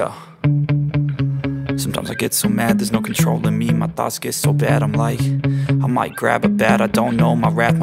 Yeah. Sometimes I get so mad, there's no control in me. My thoughts get so bad, I'm like, I might grab a bat, I don't know, my wrath.